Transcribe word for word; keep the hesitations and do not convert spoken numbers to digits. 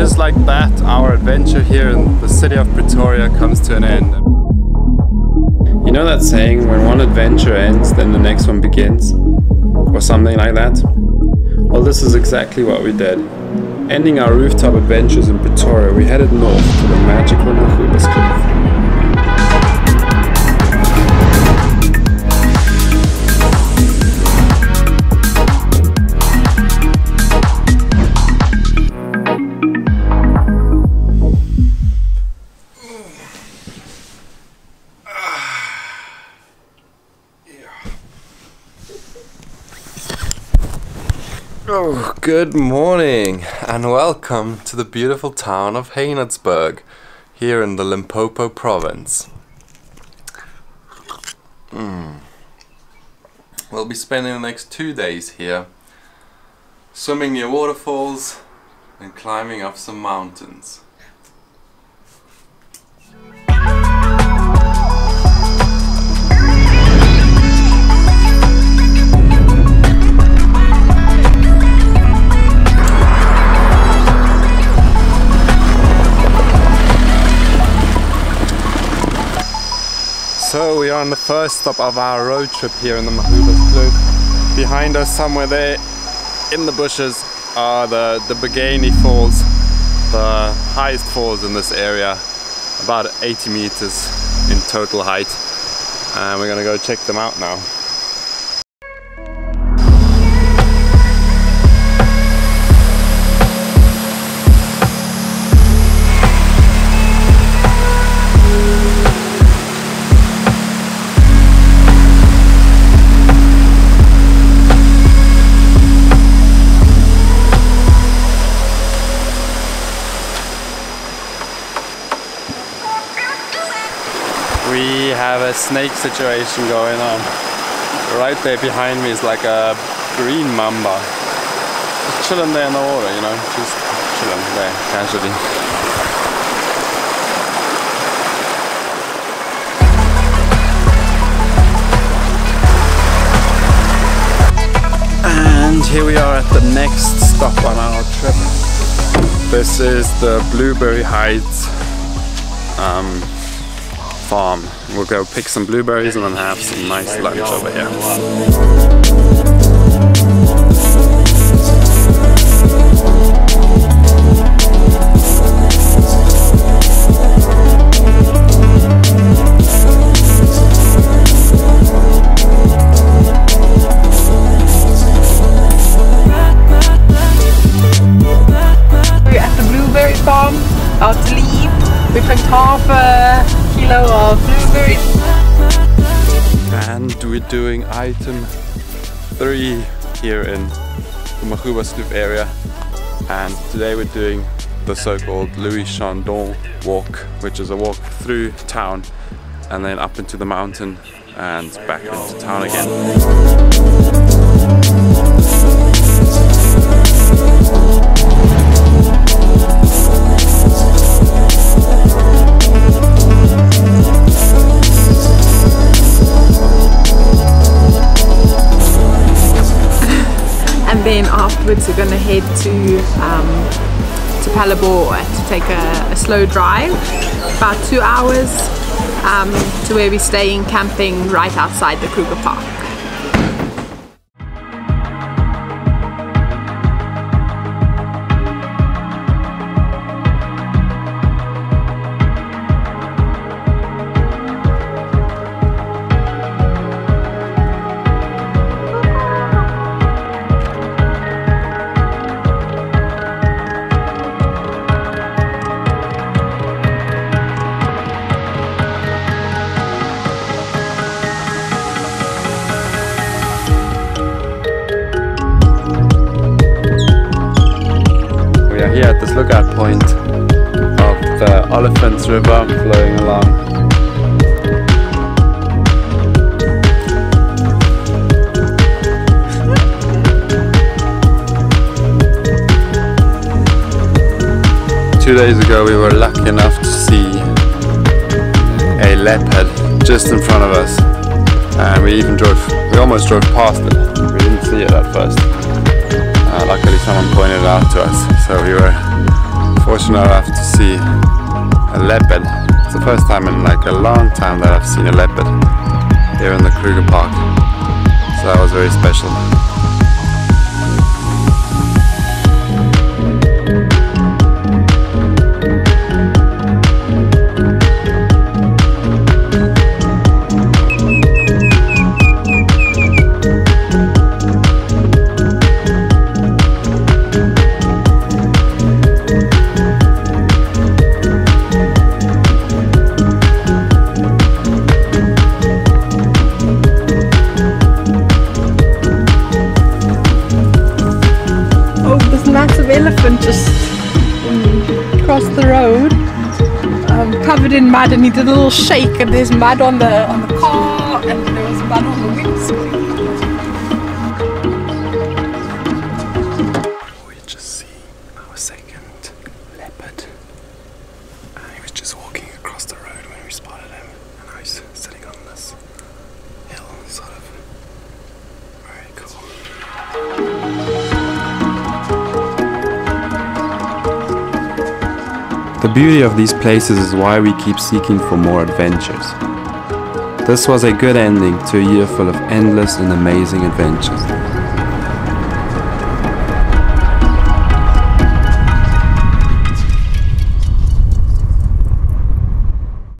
just like that, our adventure here in the city of Pretoria comes to an end. You know that saying, when one adventure ends, then the next one begins? Or something like that? Well, this is exactly what we did. Ending our rooftop adventures in Pretoria, we headed north to the magical Magoebaskloof. Oh, good morning and welcome to the beautiful town of Haenertsburg, here in the Limpopo province. Mm. We'll be spending the next two days here, swimming near waterfalls and climbing up some mountains. So we are on the first stop of our road trip here in the Magoebaskloof. Behind us somewhere there in the bushes are the, the Bagani Falls, the highest falls in this area, about eighty meters in total height. And we're gonna go check them out now. We have a snake situation going on. Right there behind me is like a green mamba. Just chilling there in the water, you know, just chilling there casually. And here we are at the next stop on our trip. This is the Blueberry Heights. Um, Farm. We'll go pick some blueberries and then have some nice lunch over here. We're at the blueberry farm, out to leave. We picked half a kilo of blueberries. And we're doing item three here in the Magoebaskloof area. And today we're doing the so-called Louis Chandon walk, which is a walk through town and then up into the mountain and back into town again. And then afterwards we're going to head to um, to Palabora to take a, a slow drive, about two hours, um, to where we're staying, camping right outside the Kruger Park. Lookout point of the Olifants River flowing along. Two days ago we were lucky enough to see a leopard just in front of us, and we even drove, we almost drove past it. We didn't see it at first. Uh, luckily someone pointed it out to us, so we were fortunate enough to see a leopard. It's the first time in like a long time that I've seen a leopard here in the Kruger Park, so that was very special. Elephant just crossed the road, um, covered in mud, and he did a little shake, and there's mud on the on the car, and there was mud on the windscreen. We just see our second leopard, and he was just walking across the road when we spotted him, and now he's sitting on this hill, sort of. Very cool. The beauty of these places is why we keep seeking for more adventures. This was a good ending to a year full of endless and amazing adventures.